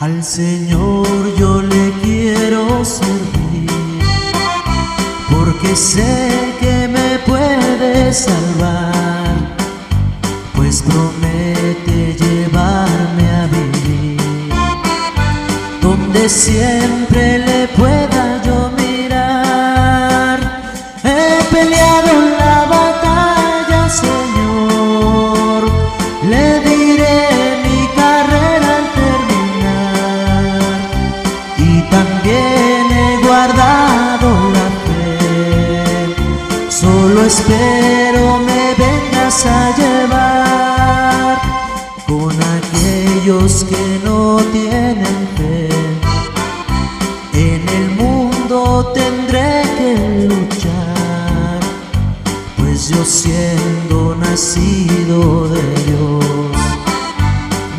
Al Señor yo le quiero servir, porque sé que me puede salvar, pues promete llevarme a vivir donde siempre le pueda yo mirar. He peleado la batalla, Señor, le diré mi carrera al terminar, y también he guardado la fe, solo espero me vengas a llevar con aquellos que no tienen fe. En el mundo tendré que luchar, pues yo siendo nacido de Dios,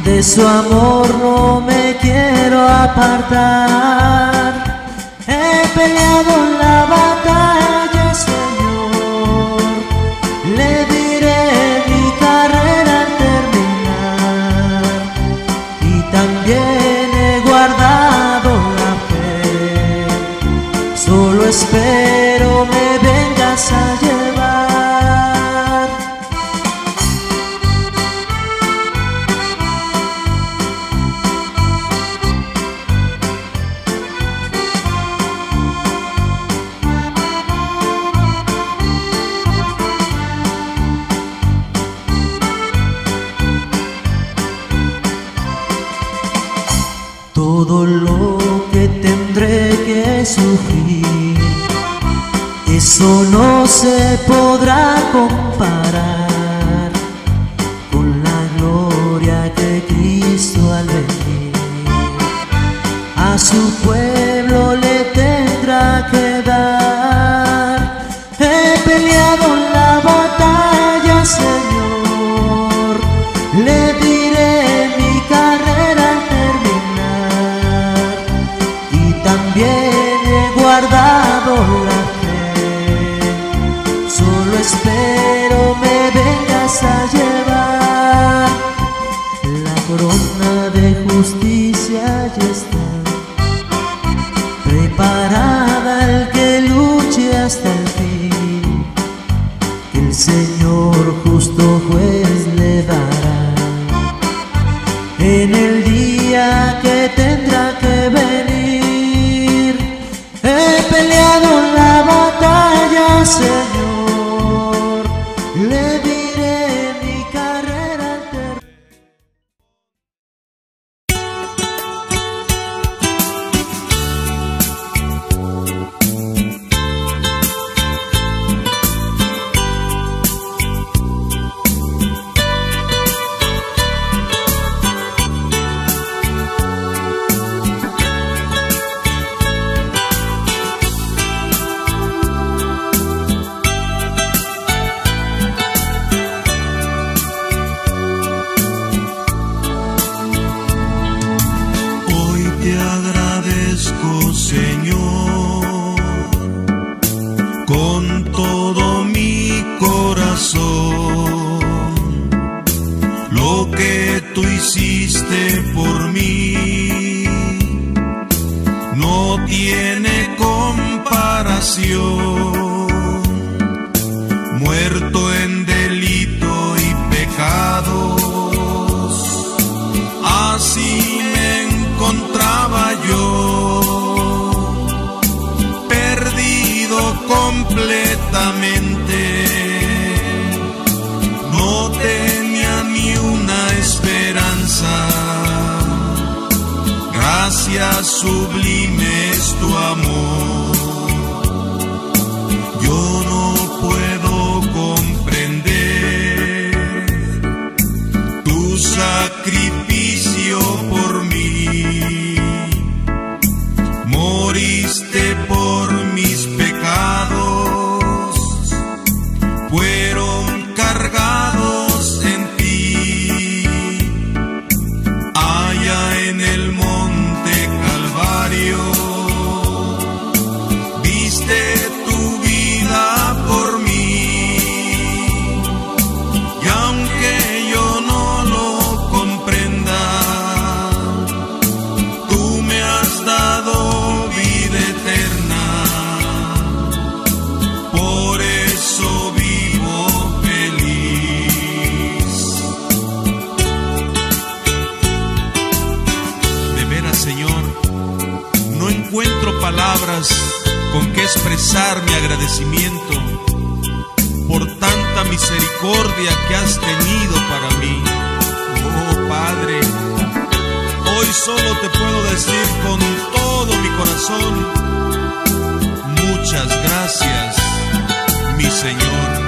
de su amor no me quiero apartar. He peleado la batalla, Señor, le diré mi carrera al terminar, y también he guardado la fe, solo espero me vengas a llevar. Todo lo que tendré que sufrir, eso no se podrá comparar con la gloria que Cristo al venir a su pueblo le tendrá que dar. He peleado la batalla, Señor, le diré mi carrera al terminar, y también he guardado la fe, solo espero me vengas a llevar. La corona de justicia ya está preparada al que luche hasta el fin, que el Señor justo juez le dará en el día que tendrá que venir. He peleado la batalla, Señor, le diré mi carrera al terminar. Sublime es tu amor, yo no puedo comprender tu sacrificio por mí. Moriste por mis pecados, fueron cargados en ti, allá en el monte Calvario, diste tu vida. palabras con que expresar mi agradecimiento por tanta misericordia que has tenido para mí. Oh Padre, hoy solo te puedo decir con todo mi corazón, muchas gracias, mi Señor.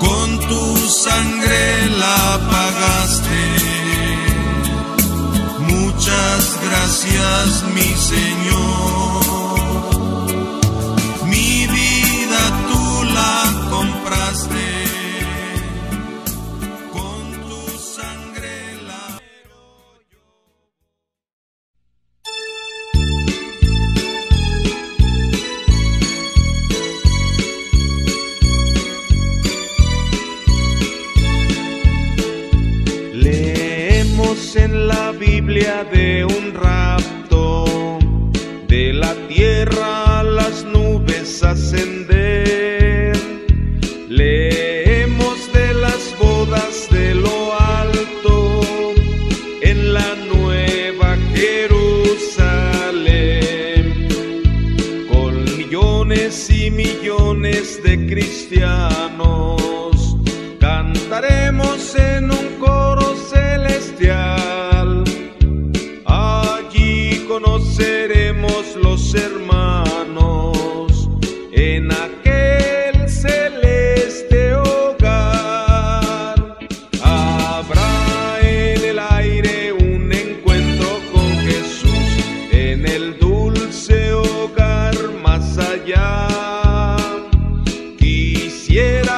Con tu sangre la pagaste. Muchas gracias, mi Señor. Mi vida tú la compraste. Con tu sangre la... En la Biblia de un rapto, de la tierra a las nubes ascender. Leemos de las bodas de lo alto, en la nueva Jerusalén, con millones y millones de cristianos, cantaremos en un coro celestial. Conoceremos los hermanos en aquel celeste hogar. Habrá en el aire un encuentro con Jesús en el dulce hogar más allá. Quisiera verte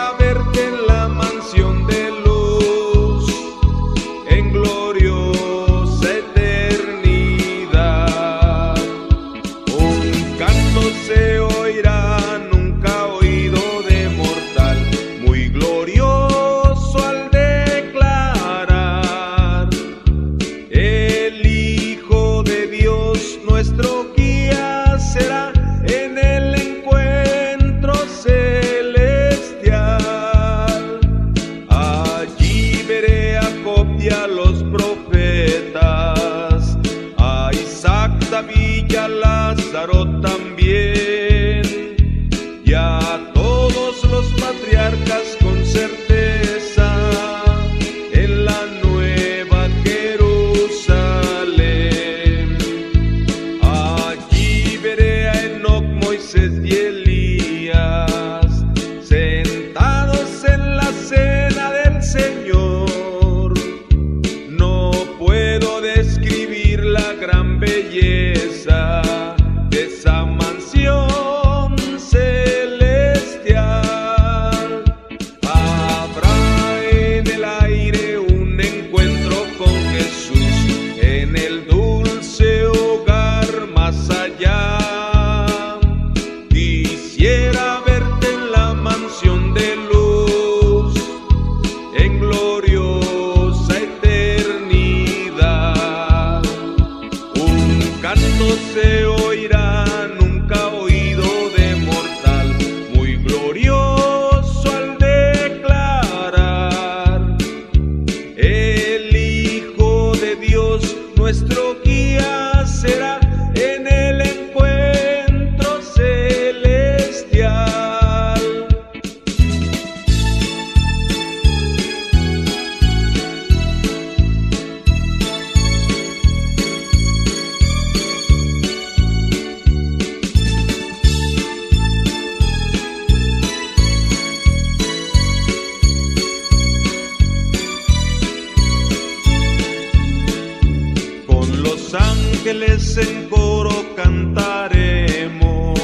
en la mansión de luz, en gloriosa eternidad. En coro cantaremos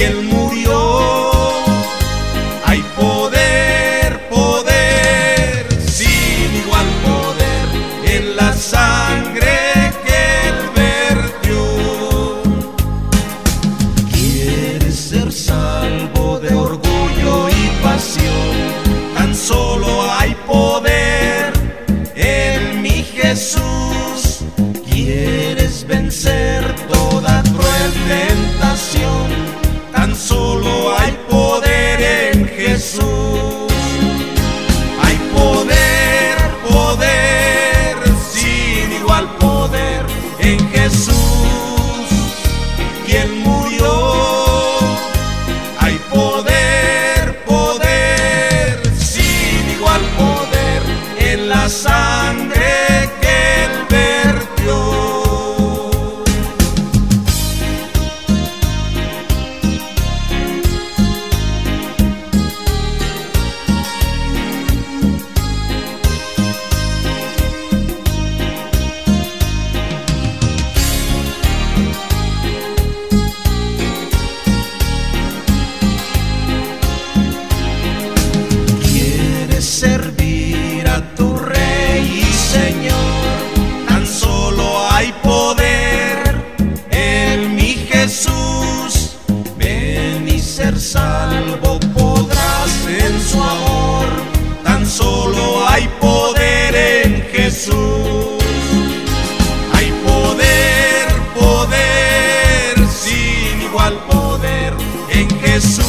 quien murió. Hay poder, poder, sin igual poder en la sangre que Él vertió. Quieres ser salvo de orgullo y pasión, tan solo hay poder en mi Jesús. Quieres vencer toda cruel tentación, tan solo hay poder en Jesús. Hay poder, poder, sin igual poder en Jesús, quien murió. Hay poder, poder, sin igual poder en la sangre que Él vertió. Servir a tu Rey y Señor, tan solo hay poder en mi Jesús. Ven y ser salvo podrás en su amor, tan solo hay poder en Jesús. Hay poder, poder, sin igual poder en Jesús.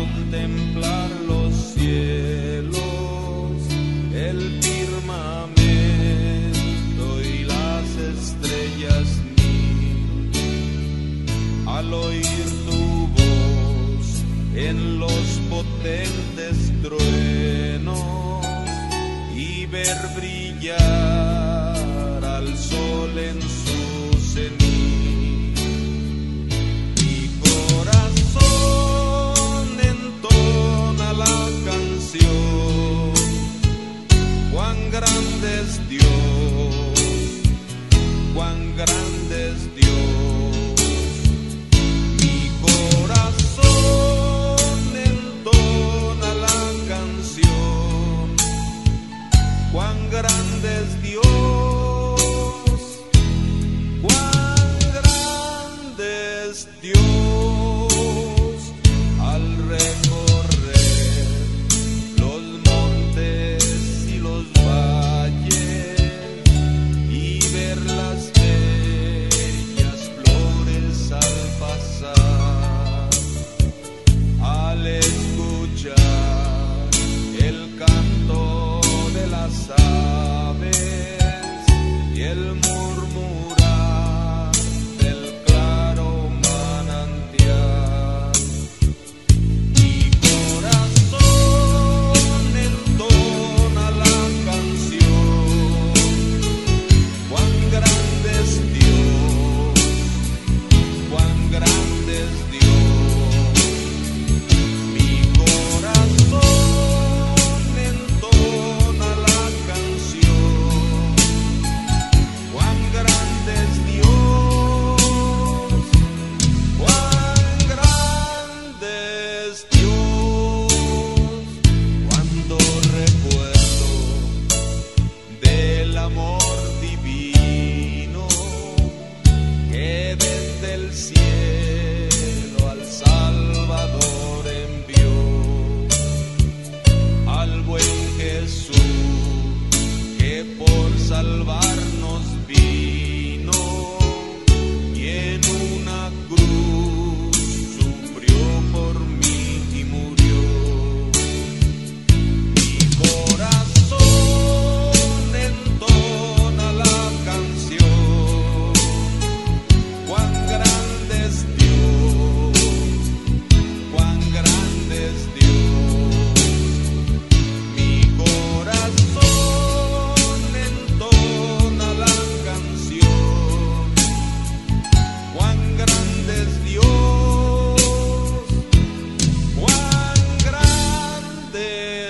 Contemplar los cielos, el firmamento y las estrellas mil, al oír tu voz en los potentes truenos y ver brillar al sol en su cenit, mi corazón la canción, cuán grande es Dios, cuán grande es Dios. Mi corazón entona la canción, cuán grande es Dios,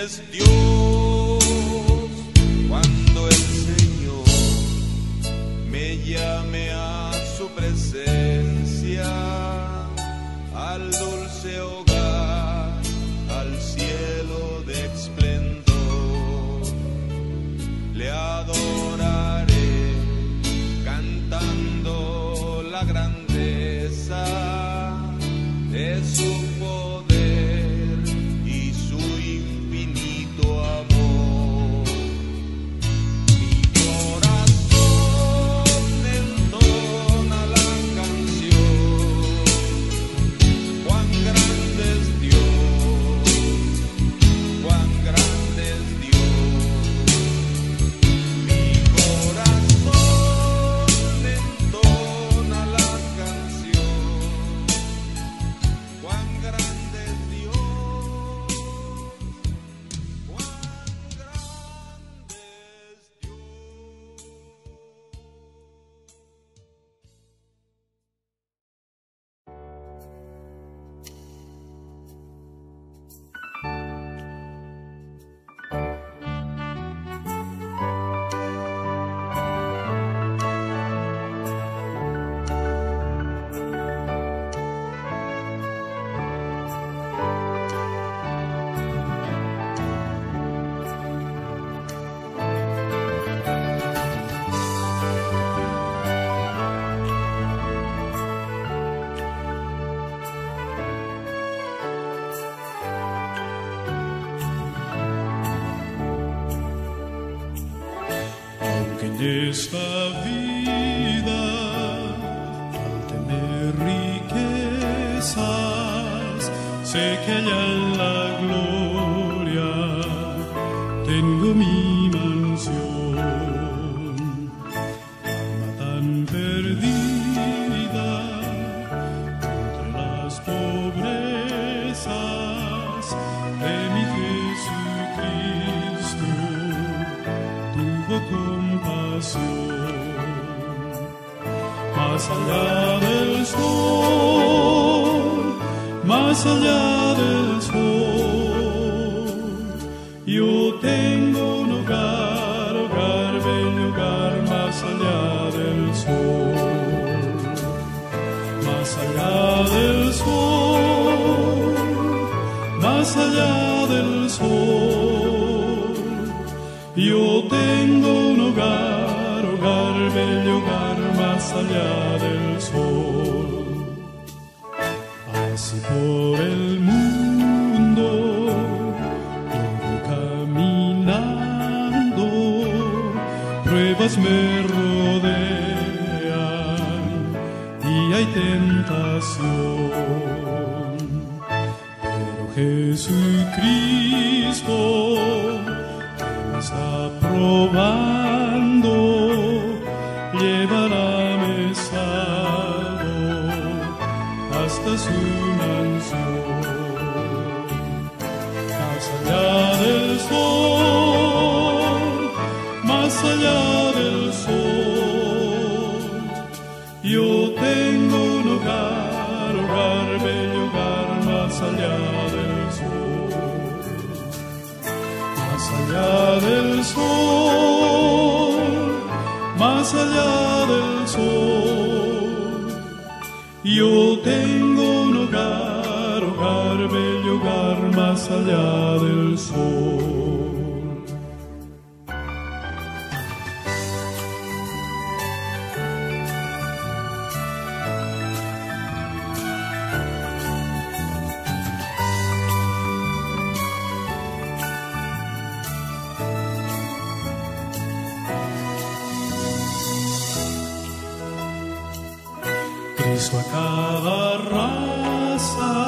es Dios cuando el Señor me llame a su presencia, al dulce hogar, al cielo de esplendor. Le adoraré cantando la grandeza de su poder y su infinito amor. Mi corazón entona la canción, cuán grande es Dios, cuán grande es Dios. Mi corazón entona la canción, cuán grande es Dios. En esta vida, al tener riquezas, sé que allá en la gloria tengo mi mansión. Alma tan perdida entre las pobrezas de mi Jesucristo tuvo compasión. Más allá del sol, más allá del sol, yo tengo un hogar, hogar, bello hogar, más allá del sol. Más allá del sol, más allá del sol, yo tengo un hogar, bello hogar, más allá del sol. Así por el mundo todo caminando, pruebas me rodean y hay tentación, pero Jesucristo me está probando, llevará salvo hasta su mansión. Más allá del sol, más allá del sol, yo tengo un hogar, hogar, bello hogar, más allá del sol. Más allá del sol, más allá del sol, yo tengo un hogar, hogar, bello hogar, más allá del sol. Cristo a cada raza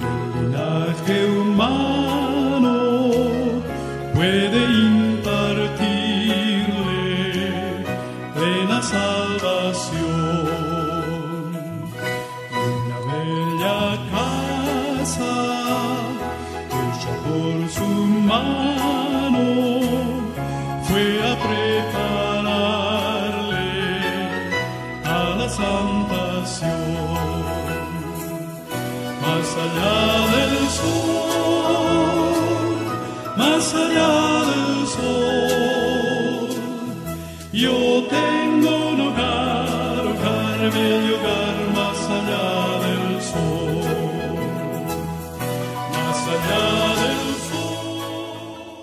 del linaje humano puede impartirle plena salvación. Una bella casa hecha por su mano fue a prepararle a la salvación. Más allá del sol, más allá del sol. Yo tengo un hogar, hogar, bello hogar, más allá del sol, más allá del sol.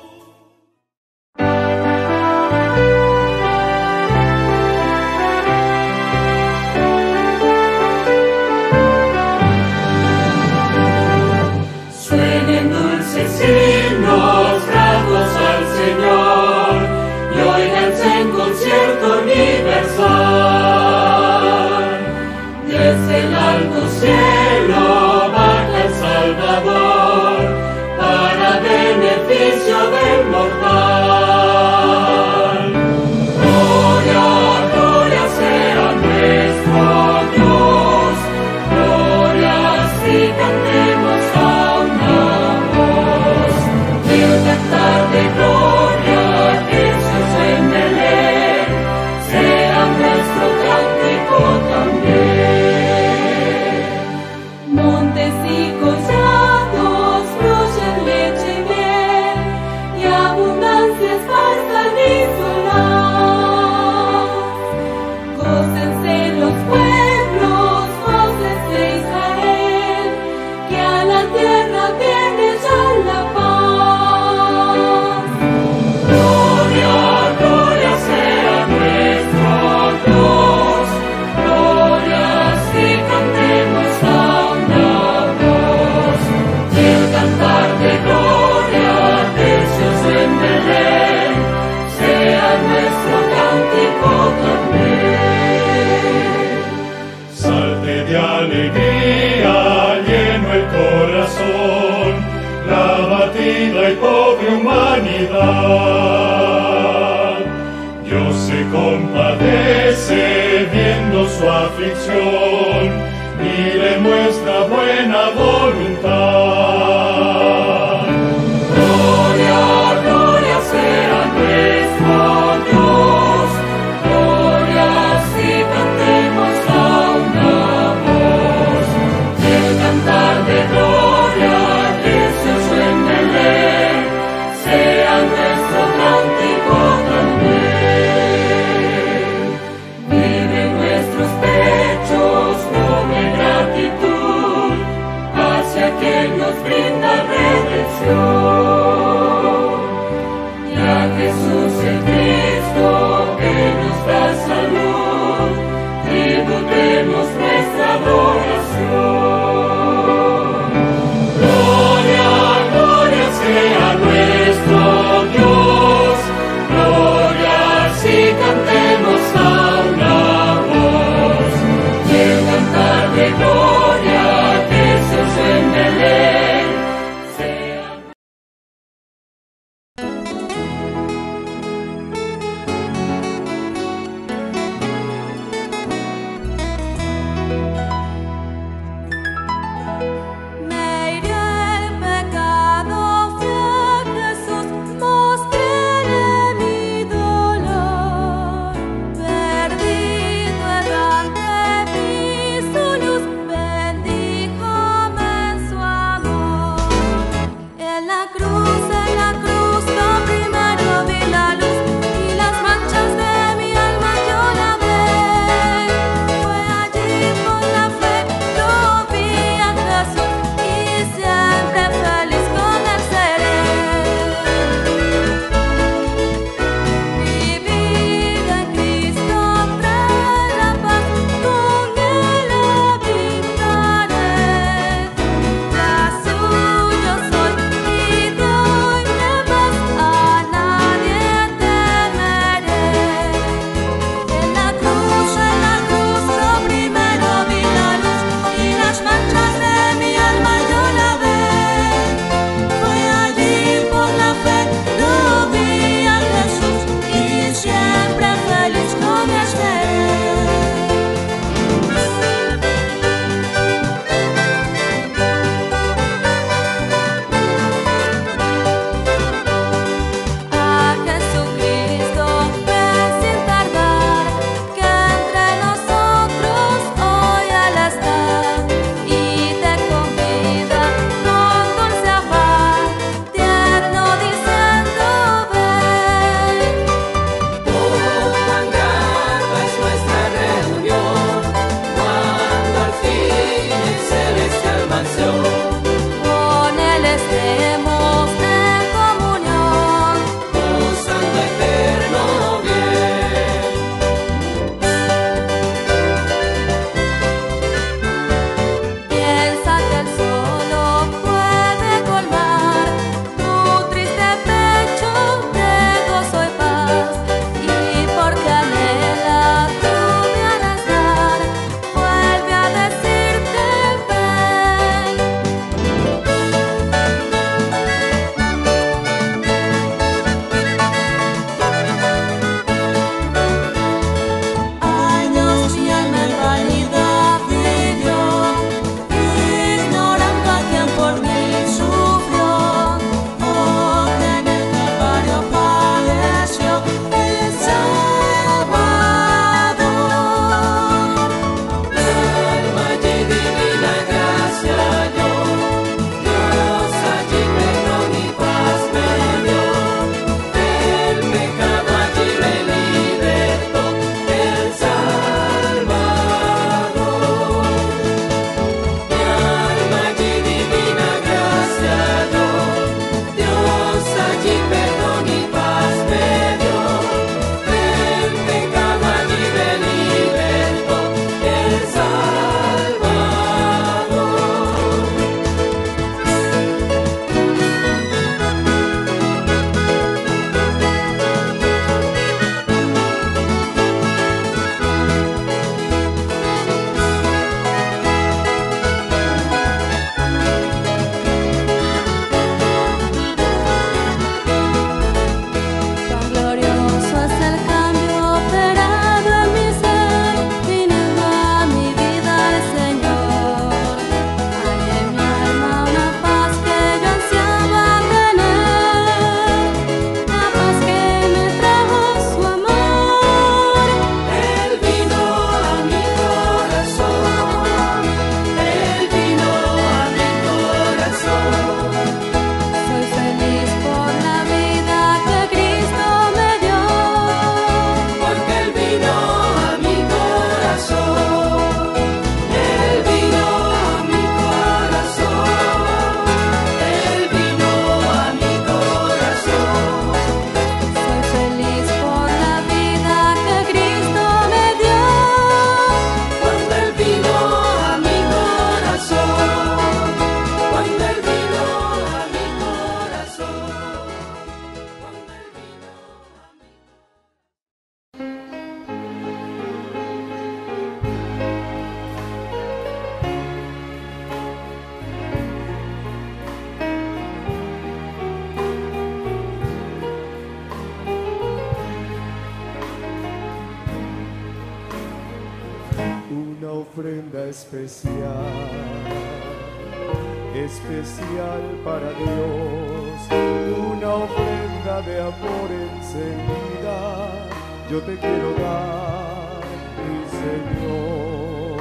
Suenen dulces signos, brazos al Señor, y oiganse en concierto universal. Desde el alto cielo baja el Salvador para beneficio del mortal. Gloria, gloria sea nuestro Dios, gloria si cantemos a una voz. Quiero cantar de gloria, Jesús en Belén, será nuestro cántico también. Montes y collados fluyen leche y miel, y abundancia esparza y solaz. Gócense los pueblos, voces de Israel, que a la tierra viene ya la paz. Gloria, gloria sea nuestro Dios, gloria si cantemos a una voz. Quiero cantar de gloria, Jesús en Belén, sea nuestro cántico también. Salte de alegría, lleno el corazón, la abatida y pobre humanidad. Dios se compadece viendo su aflicción y le muestra buena voluntad. Gloria, gloria sea nuestro Dios, gloria si cantemos a una voz. Quiero cantar de gloria, Jesús en Belén, sea nuestro cántico también. Vive en nuestros pechos noble gratitud hacia quien nos brinda redención. Y a Jesús el Cristo que nos da salud, tributemos nuestra adoración. Gloria, gloria sea nuestro Dios, gloria si cantemos a una voz. Quiero cantar de gloria, Jesús en Belén, sea. Me iré al pecado, fui a Jesús, mostraré mi dolor. Perdido errante, vi su luz, bendíjome en su amor. En la cruz, lo primero vi la luz, y las manchas de mi alma yo lavé. Fue allí con la fe, lo vi a Jesús, y siempre feliz con él seré. Mi vida en Cristo trae la paz, con él le brindaré. La suya soy y de ofrenda especial, especial para Dios, una ofrenda de amor encendida, yo te quiero dar, mi Señor,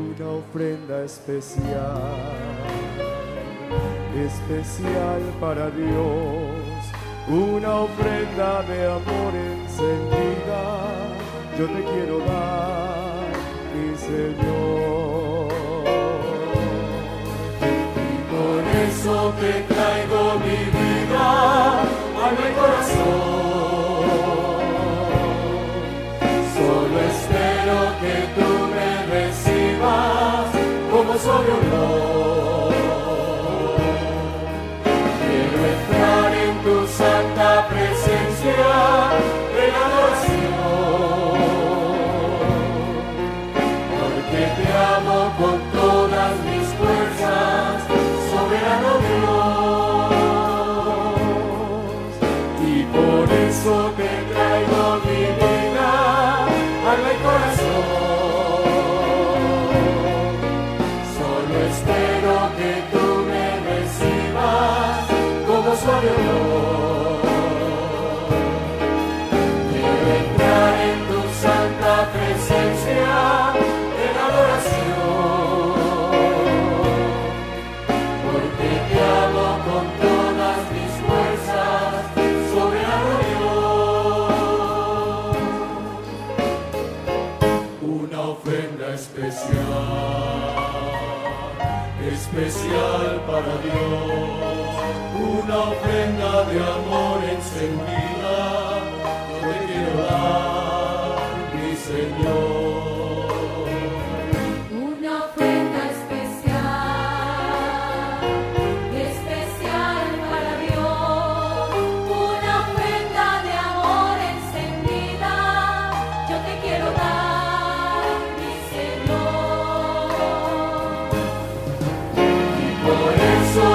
una ofrenda especial, especial para Dios, una ofrenda de amor encendida, yo te quiero dar, mi Señor. Y por eso te traigo mi vida a mi corazón. Solo espero que tú me recibas como soy honor. Tu santa presencia de la adoración, porque te amo con todas mis fuerzas, soberano Dios, y por eso te traigo mi vida a mi corazón. Solo espero que tú me recibas como su adorador. Especial para Dios, una ofrenda de amor encendida, yo te quiero dar, mi Señor. Una ofrenda especial, especial para Dios, una ofrenda de amor encendida, yo te quiero dar, mi Señor.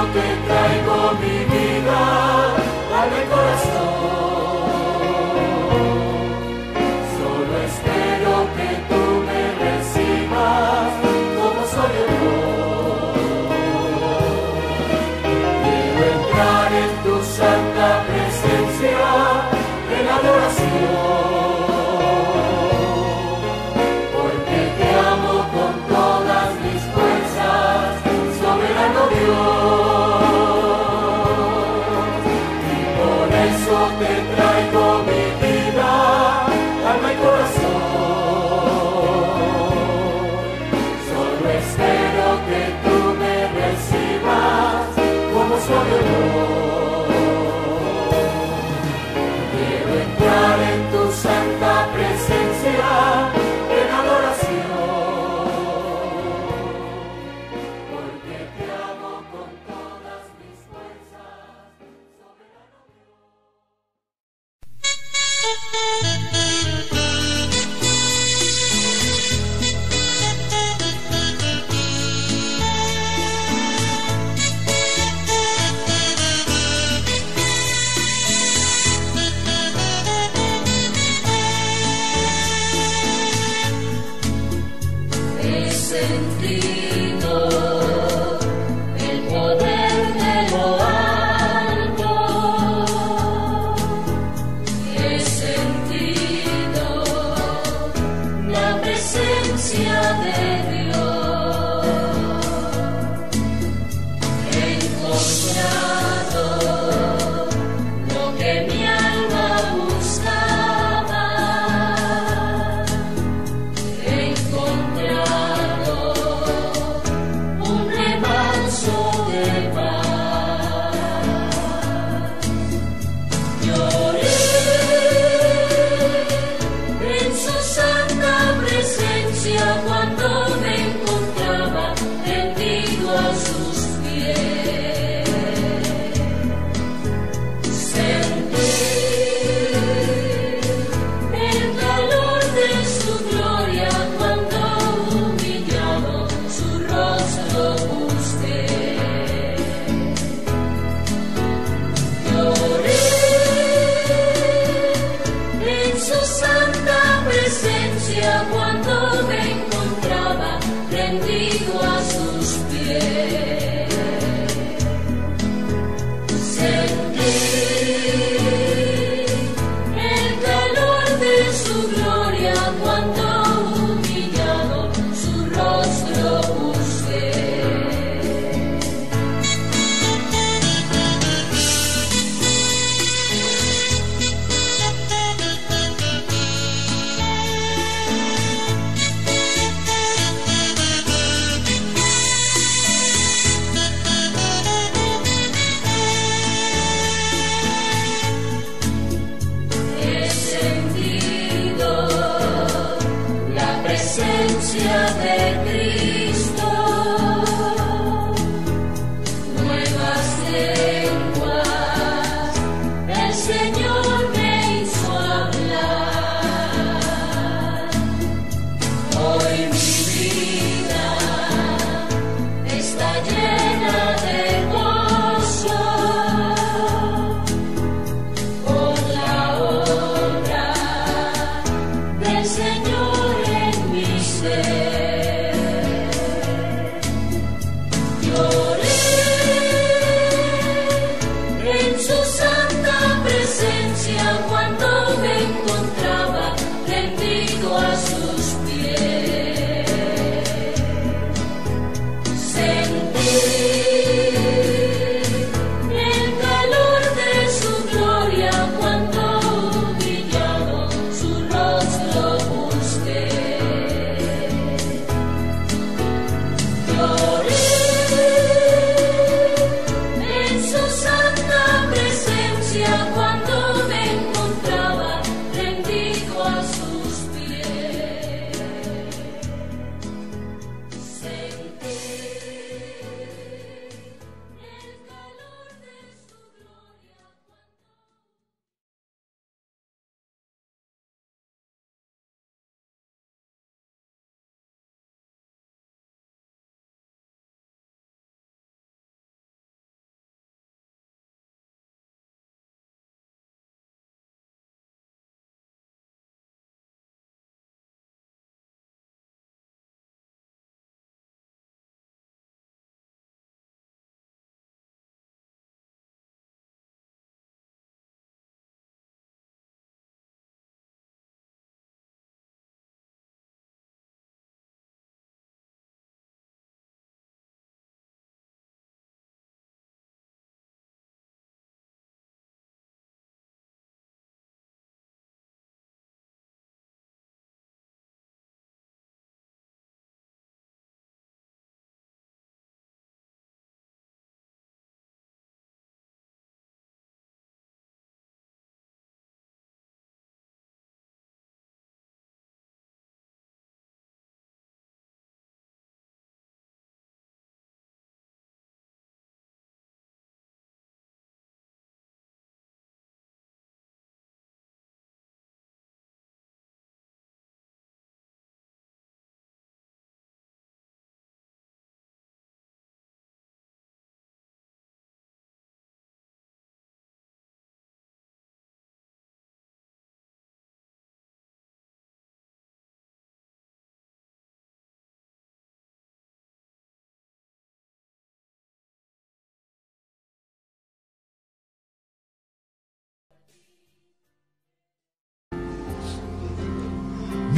Te traigo mi vida al corazón. Solo espero que tú me recibas como soy yo. Quiero entrar en tu santa presencia en adoración, porque te amo con todas mis fuerzas, soberano Dios. Te traigo mi vida, alma y corazón. Solo espero que tú me recibas como soy yo. Quiero entrar en tu santa presencia en adoración, porque te amo con todas mis fuerzas. Listen.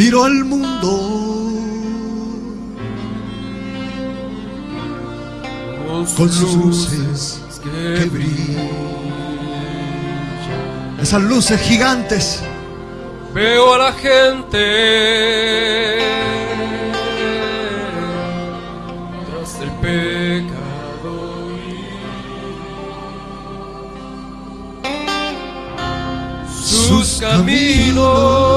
miro al mundo con sus luces que brillan, esas luces gigantes. Veo a la gente tras el pecado y sus caminos.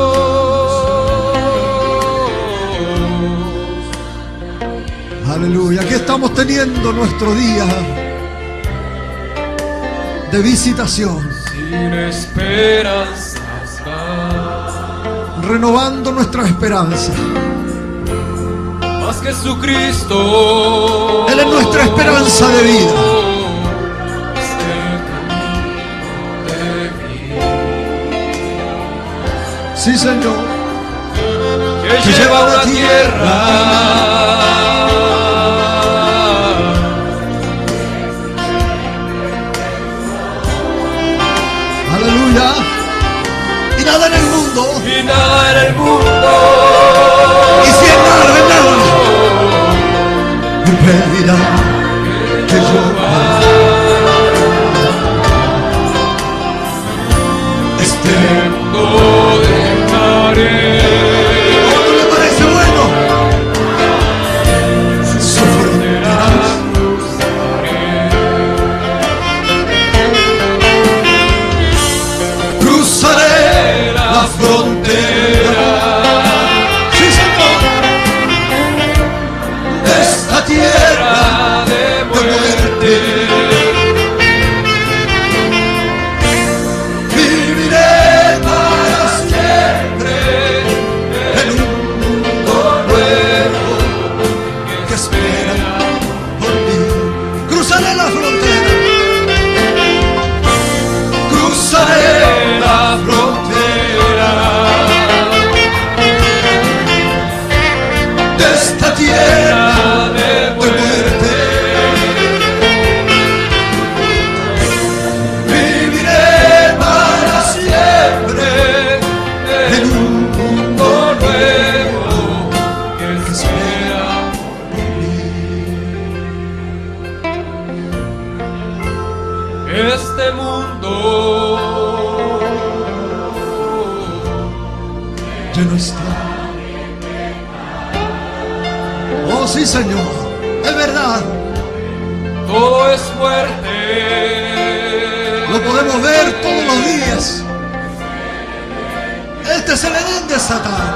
Aleluya, aquí estamos teniendo nuestro día de visitación, sin esperanza, renovando nuestra esperanza. Más Jesucristo, Él es nuestra esperanza de vida. Sí, Señor, que lleva a la tierra. Aleluya. Y nada en el mundo, y nada en el mundo, y si en nada, en nada me pedirá que yo vaya, extiendo dejaré. ¿Cómo no le parece bueno? Sus fronteras cruzaré, la frontera, sí, Señor, de esta tierra de muerte. Viviré para siempre en un mundo nuevo que espera por mí. Cruzaré la frontera, cruzaré la frontera de esta tierra de muerte. Viviré para siempre en un mundo nuevo que espera por mí. Este mundo ya no está. Oh, sí, Señor, es verdad. Todo es muerte. Lo podemos ver todos los días. Este es el Edén de Satán.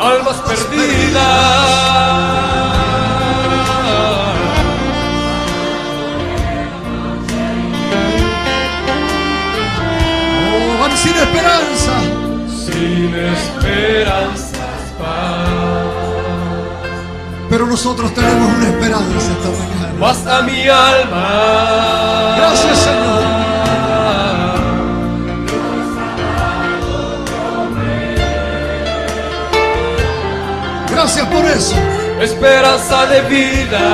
Almas perdidas. Oh, van sin esperanza. Sin esperanzas, paz. Pero nosotros tenemos una esperanza esta mañana. Basta mi alma. Gracias, Señor. Gracias por eso. Esperanza de vida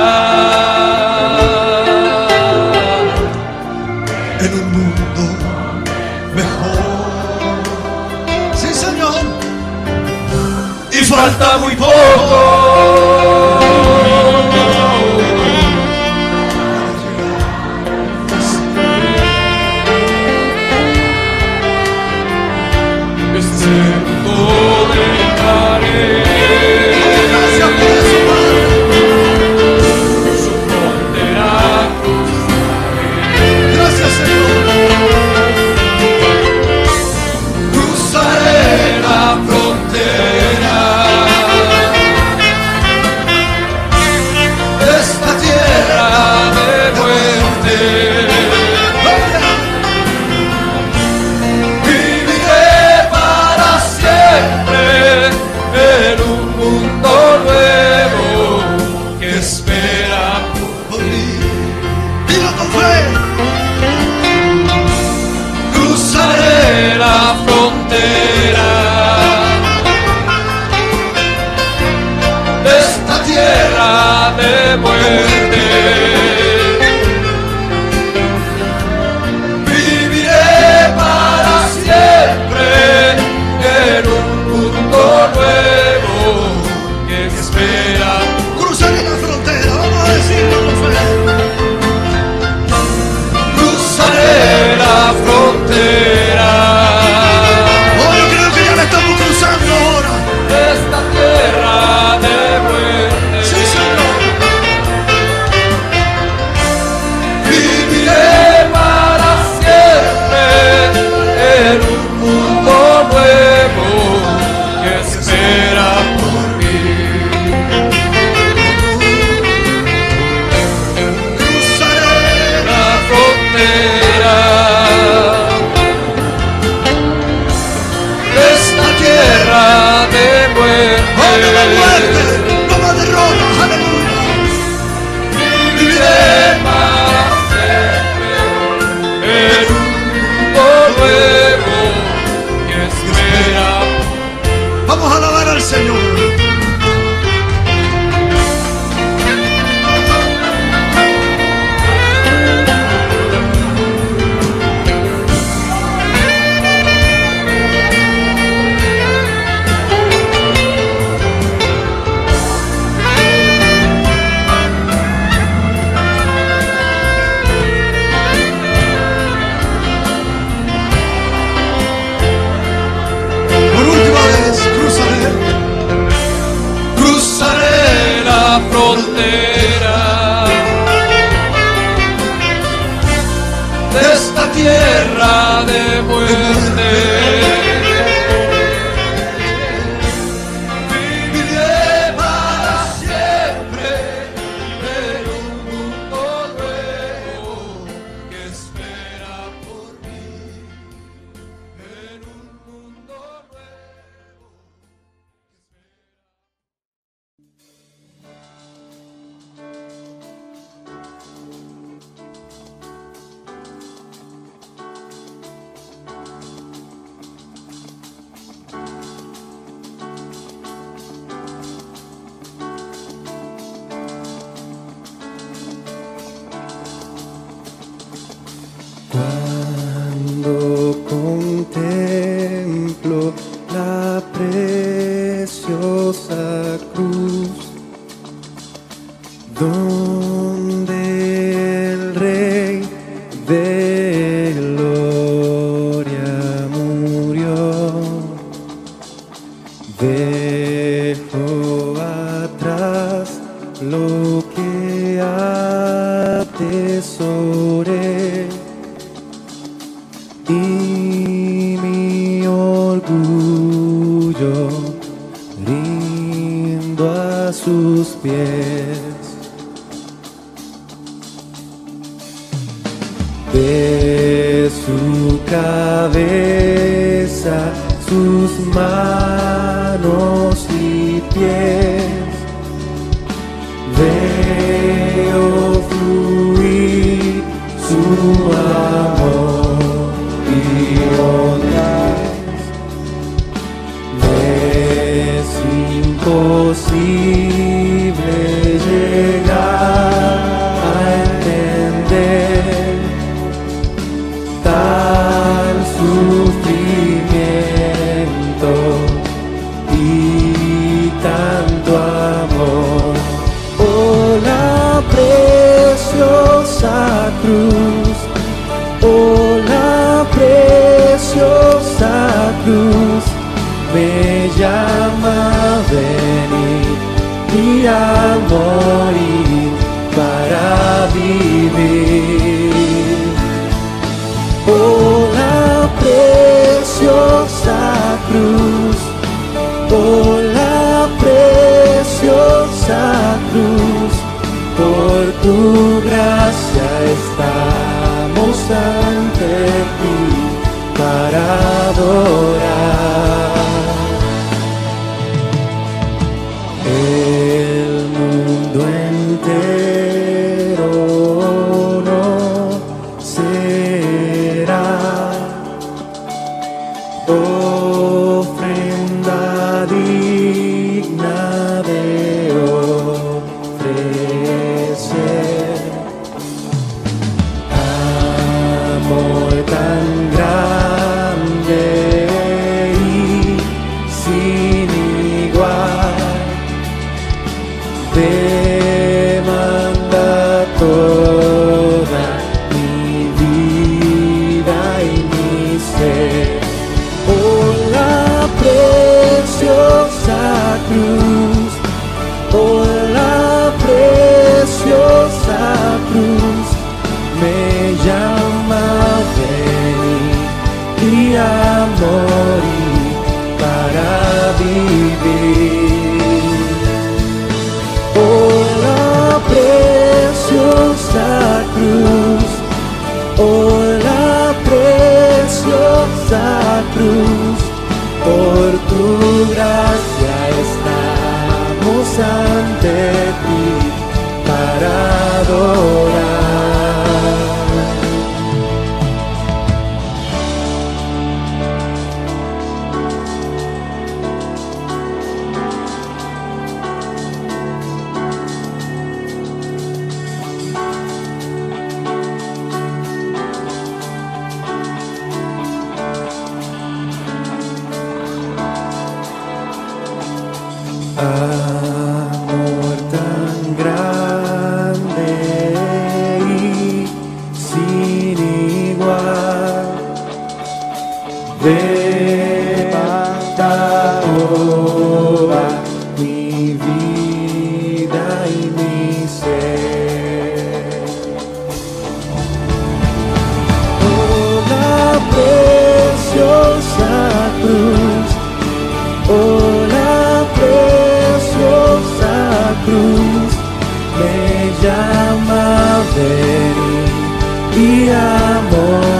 en un mundo mejor. Falta muy poco de pared. De muerte, tierra de muerte. de mí y amor.